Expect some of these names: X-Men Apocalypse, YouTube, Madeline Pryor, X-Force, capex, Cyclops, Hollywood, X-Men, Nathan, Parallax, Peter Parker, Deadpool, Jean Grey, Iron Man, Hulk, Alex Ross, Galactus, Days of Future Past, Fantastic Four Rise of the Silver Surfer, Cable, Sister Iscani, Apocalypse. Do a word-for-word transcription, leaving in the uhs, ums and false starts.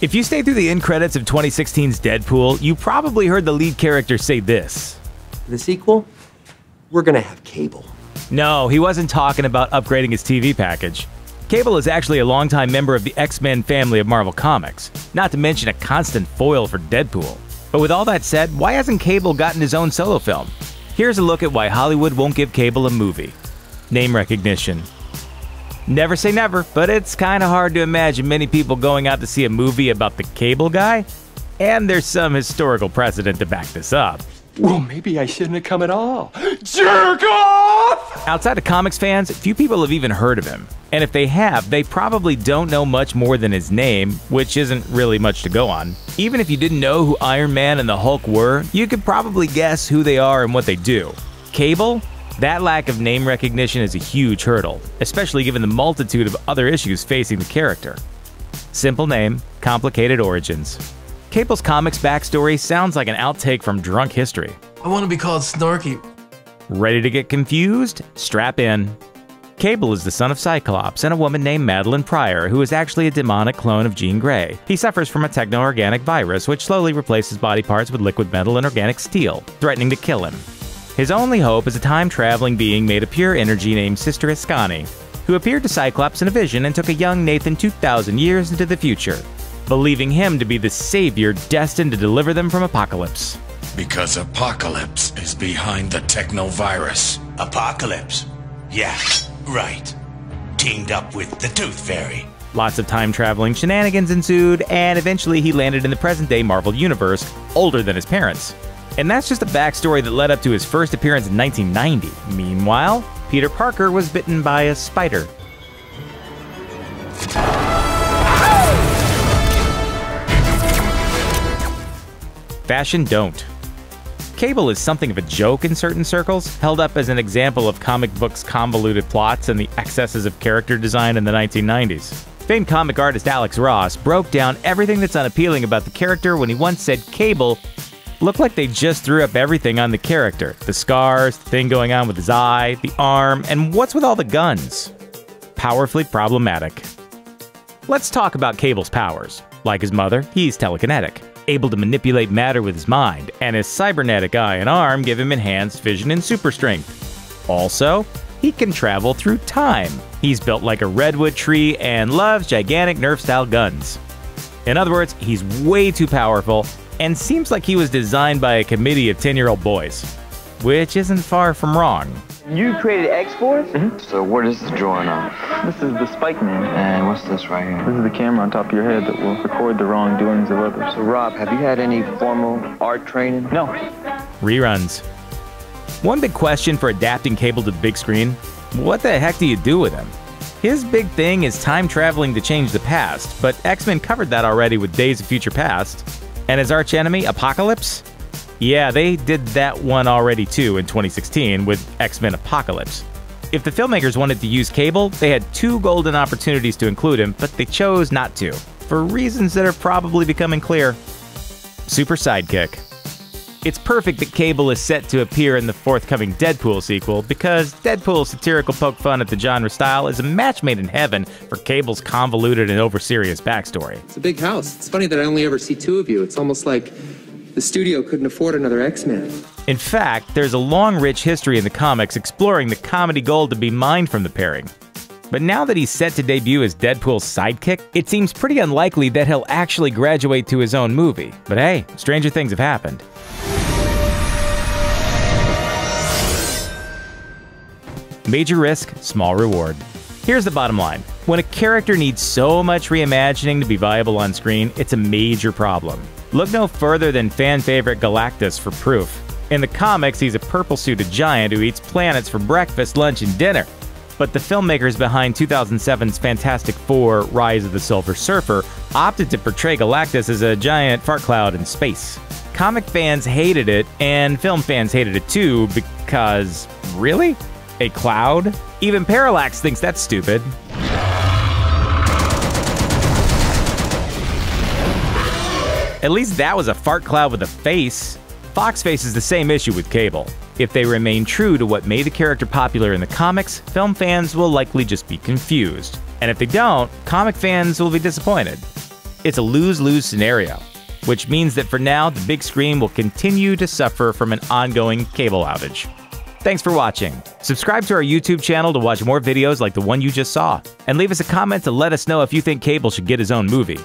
If you stay through the end credits of twenty sixteen's Deadpool, you probably heard the lead character say this. The sequel? We're gonna have Cable. No, he wasn't talking about upgrading his T V package. Cable is actually a longtime member of the X-Men family of Marvel Comics, not to mention a constant foil for Deadpool. But with all that said, why hasn't Cable gotten his own solo film? Here's a look at why Hollywood won't give Cable a movie. Name recognition. Never say never, but it's kind of hard to imagine many people going out to see a movie about the Cable guy. And there's some historical precedent to back this up. Well, maybe I shouldn't have come at all. Jerk off! Outside of comics fans, few people have even heard of him. And if they have, they probably don't know much more than his name, which isn't really much to go on. Even if you didn't know who Iron Man and the Hulk were, you could probably guess who they are and what they do. Cable? That lack of name recognition is a huge hurdle, especially given the multitude of other issues facing the character. Simple name, complicated origins. Cable's comics backstory sounds like an outtake from Drunk History. I want to be called Snarky. Ready to get confused? Strap in. Cable is the son of Cyclops and a woman named Madeline Pryor, who is actually a demonic clone of Jean Grey. He suffers from a techno-organic virus, which slowly replaces body parts with liquid metal and organic steel, threatening to kill him. His only hope is a time-traveling being made of pure energy named Sister Iscani, who appeared to Cyclops in a vision and took a young Nathan two thousand years into the future, believing him to be the savior destined to deliver them from Apocalypse. Because Apocalypse is behind the techno-virus. Apocalypse? Yeah, right. Teamed up with the Tooth Fairy. Lots of time-traveling shenanigans ensued, and eventually he landed in the present-day Marvel Universe, older than his parents. And that's just the backstory that led up to his first appearance in nineteen ninety. Meanwhile, Peter Parker was bitten by a spider. Fashion don't. Cable is something of a joke in certain circles, held up as an example of comic books' convoluted plots and the excesses of character design in the nineteen nineties. Famed comic artist Alex Ross broke down everything that's unappealing about the character when he once said Cable looked like they just threw up everything on the character. The scars, the thing going on with his eye, the arm, and what's with all the guns? Powerfully problematic. Let's talk about Cable's powers. Like his mother, he's telekinetic, able to manipulate matter with his mind, and his cybernetic eye and arm give him enhanced vision and super strength. Also, he can travel through time. He's built like a redwood tree and loves gigantic Nerf-style guns. In other words, he's way too powerful, and seems like he was designed by a committee of ten-year-old boys. Which isn't far from wrong. You created X-Force? Mm-hmm. So what is the drawing on? This is the spike man. And what's this right here? This is the camera on top of your head that will record the wrongdoings of others. So Rob, have you had any formal art training? No. Reruns. One big question for adapting Cable to the big screen, what the heck do you do with him? His big thing is time traveling to change the past, but X-Men covered that already with Days of Future Past. And his archenemy, Apocalypse? Yeah, they did that one already too in twenty sixteen with X-Men Apocalypse. If the filmmakers wanted to use Cable, they had two golden opportunities to include him, but they chose not to, for reasons that are probably becoming clear. Super sidekick. It's perfect that Cable is set to appear in the forthcoming Deadpool sequel, because Deadpool's satirical poke fun at the genre style is a match made in heaven for Cable's convoluted and over-serious backstory. It's a big house. It's funny that I only ever see two of you. It's almost like the studio couldn't afford another X-Man. In fact, there's a long, rich history in the comics exploring the comedy gold to be mined from the pairing. But now that he's set to debut as Deadpool's sidekick, it seems pretty unlikely that he'll actually graduate to his own movie. But hey, stranger things have happened. Major risk, small reward. Here's the bottom line. When a character needs so much reimagining to be viable on screen, it's a major problem. Look no further than fan favorite Galactus for proof. In the comics, he's a purple-suited giant who eats planets for breakfast, lunch, and dinner. But the filmmakers behind two thousand seven's Fantastic Four Rise of the Silver Surfer opted to portray Galactus as a giant fart cloud in space. Comic fans hated it, and film fans hated it too, because... really? A cloud? Even Parallax thinks that's stupid. At least that was a fart cloud with a face. Fox faces the same issue with Cable. If they remain true to what made the character popular in the comics, film fans will likely just be confused. And if they don't, comic fans will be disappointed. It's a lose-lose scenario, which means that for now, the big screen will continue to suffer from an ongoing cable outage. Thanks for watching. Subscribe to our YouTube channel to watch more videos like the one you just saw, and leave us a comment to let us know if you think Cable should get his own movie.